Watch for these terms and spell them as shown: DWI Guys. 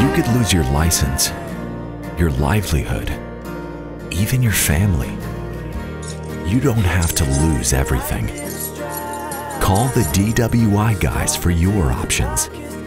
You could lose your license, your livelihood, even your family. You don't have to lose everything. Call the DWI Guys for your options.